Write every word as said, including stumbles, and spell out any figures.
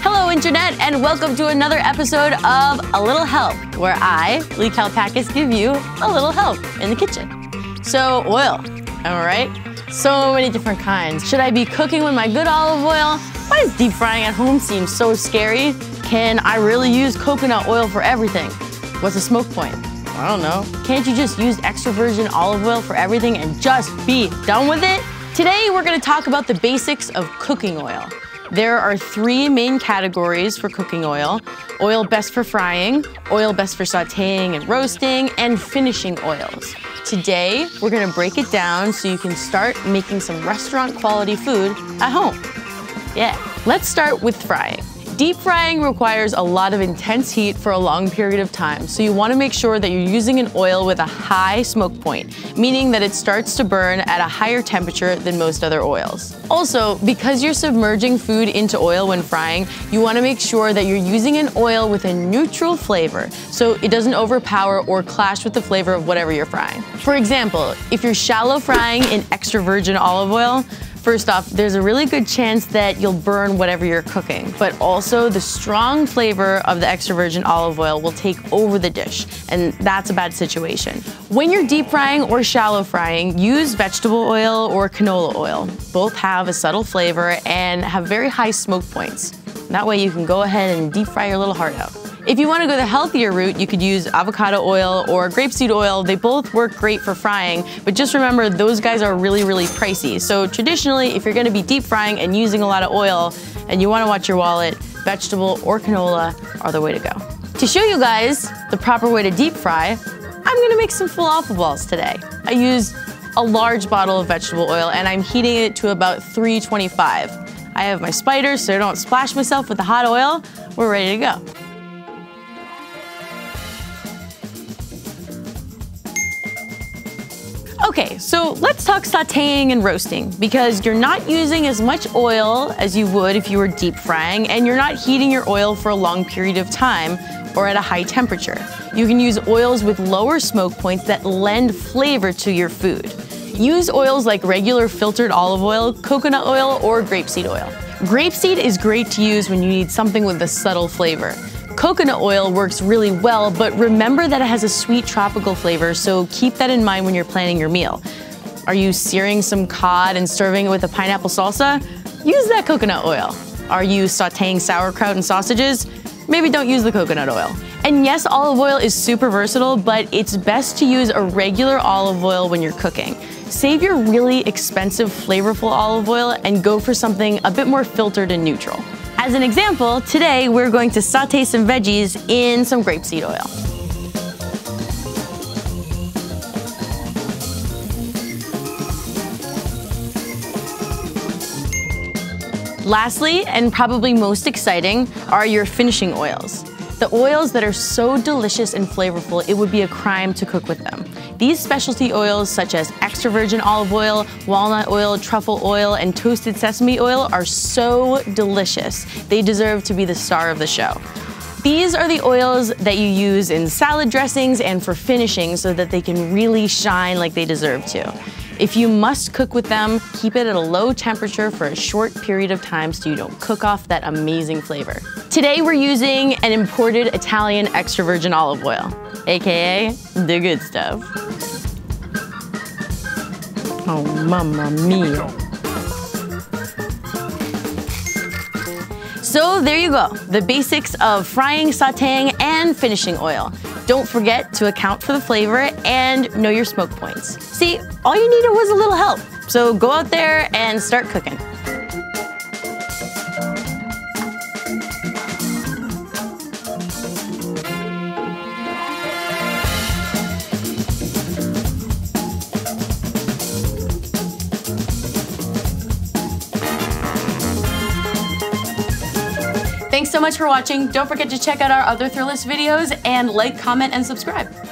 Hello, Internet, and welcome to another episode of A Little Help, where I, Lee Kalpakis, give you a little help in the kitchen. So, oil, all right? So many different kinds. Should I be cooking with my good olive oil? Why does deep frying at home seem so scary? Can I really use coconut oil for everything? What's a smoke point? I don't know. Can't you just use extra virgin olive oil for everything and just be done with it? Today, we're gonna talk about the basics of cooking oil. There are three main categories for cooking oil: oil best for frying, oil best for sauteing and roasting, and finishing oils. Today, we're gonna break it down so you can start making some restaurant quality food at home. Yeah, let's start with frying. Deep frying requires a lot of intense heat for a long period of time, so you want to make sure that you're using an oil with a high smoke point, meaning that it starts to burn at a higher temperature than most other oils. Also, because you're submerging food into oil when frying, you want to make sure that you're using an oil with a neutral flavor, so it doesn't overpower or clash with the flavor of whatever you're frying. For example, if you're shallow frying in extra virgin olive oil, first off, there's a really good chance that you'll burn whatever you're cooking, but also the strong flavor of the extra virgin olive oil will take over the dish, and that's a bad situation. When you're deep frying or shallow frying, use vegetable oil or canola oil. Both have a subtle flavor and have very high smoke points. That way you can go ahead and deep fry your little heart out. If you want to go the healthier route, you could use avocado oil or grapeseed oil. They both work great for frying, but just remember those guys are really, really pricey. So traditionally, if you're going to be deep frying and using a lot of oil and you want to watch your wallet, vegetable or canola are the way to go. To show you guys the proper way to deep fry, I'm going to make some falafel balls today. I used a large bottle of vegetable oil and I'm heating it to about three twenty-five. I have my spiders so I don't splash myself with the hot oil. We're ready to go. Okay, so let's talk sauteing and roasting, because you're not using as much oil as you would if you were deep frying, and you're not heating your oil for a long period of time or at a high temperature. You can use oils with lower smoke points that lend flavor to your food. Use oils like regular filtered olive oil, coconut oil, or grapeseed oil. Grapeseed is great to use when you need something with a subtle flavor. Coconut oil works really well, but remember that it has a sweet tropical flavor, so keep that in mind when you're planning your meal. Are you searing some cod and serving it with a pineapple salsa? Use that coconut oil. Are you sauteing sauerkraut and sausages? Maybe don't use the coconut oil. And yes, olive oil is super versatile, but it's best to use a regular olive oil when you're cooking. Save your really expensive, flavorful olive oil and go for something a bit more filtered and neutral. As an example, today we're going to saute some veggies in some grapeseed oil. Lastly, and probably most exciting, are your finishing oils. The oils that are so delicious and flavorful, it would be a crime to cook with them. These specialty oils, such as extra virgin olive oil, walnut oil, truffle oil, and toasted sesame oil, are so delicious. They deserve to be the star of the show. These are the oils that you use in salad dressings and for finishing so that they can really shine like they deserve to. If you must cook with them, keep it at a low temperature for a short period of time so you don't cook off that amazing flavor. Today we're using an imported Italian extra virgin olive oil, A K A the good stuff. Oh, mamma mia. So there you go, the basics of frying, sauteing, and finishing oil. Don't forget to account for the flavor and know your smoke points. See, all you needed was a little help. So go out there and start cooking. Thanks so much for watching. Don't forget to check out our other Thrillist videos and like, comment, and subscribe.